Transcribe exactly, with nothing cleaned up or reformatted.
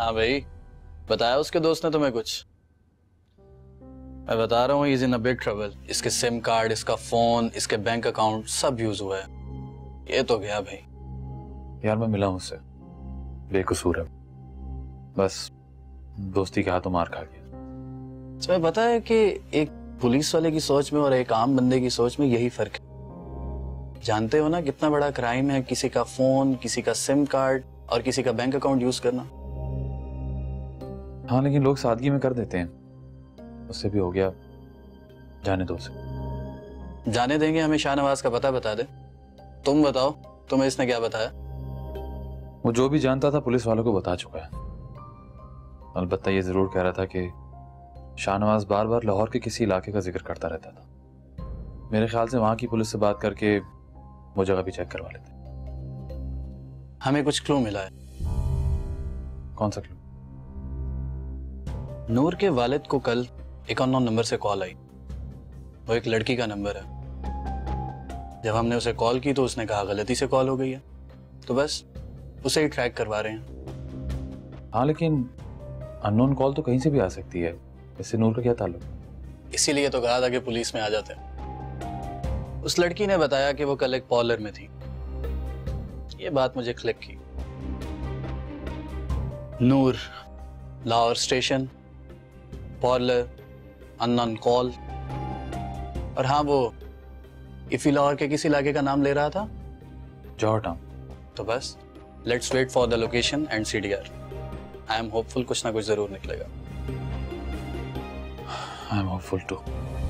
हाँ भाई, बताया उसके दोस्त ने तुम्हें कुछ? मैं बता रहा हूँ, is in a big trouble. इसके सिम कार्ड, इसका फोन, इसके बैंक अकाउंट सब यूज हुआ है। ये तो गया भाई। यार मैं मिला उससे, बेकसूर है, बस दोस्ती के हाथों मार खा गया। तुम्हें पता है कि एक पुलिस वाले की सोच में और एक आम बंदे की सोच में यही फर्क है। जानते हो ना कितना बड़ा क्राइम है किसी का फोन, किसी का सिम कार्ड और किसी का बैंक अकाउंट यूज करना। हाँ लेकिन लोग सादगी में कर देते हैं। उससे भी हो गया, जाने दो उसे। जाने देंगे, हमें शाहनवाज का पता बता दे। तुम बताओ, तुम्हें इसने क्या बताया? वो जो भी जानता था पुलिस वालों को बता चुका है। अलबत्ता ये जरूर कह रहा था कि शाहनवाज बार बार लाहौर के किसी इलाके का जिक्र करता रहता था। मेरे ख्याल से वहाँ की पुलिस से बात करके वो जगह भी चेक करवा लेते। हमें कुछ क्लू मिला है। कौन सा क्लू? नूर के वालिद को कल इक्यावन नंबर से कॉल आई। वो एक लड़की का नंबर है। जब हमने उसे कॉल की तो उसने कहा गलती से कॉल हो गई है, तो बस उसे ही ट्रैक करवा रहे हैं। हाँ लेकिन अननोन कॉल तो कहीं से भी आ सकती है, इससे नूर का क्या ताल्लुक? इसीलिए तो कहा था कि पुलिस में आ जाते हैं। उस लड़की ने बताया कि वो कल एक पॉलर में थी। ये बात मुझे क्लिक की। नूर, लाहौर स्टेशन, पॉलर, अननोन कॉल, और हाँ वो इफी लाहौर के किसी इलाके का नाम ले रहा था, जॉर्ज टाउन। तो बस let's wait for the location and C D R. I am hopeful कुछ ना कुछ जरूर निकलेगा। I am hopeful to.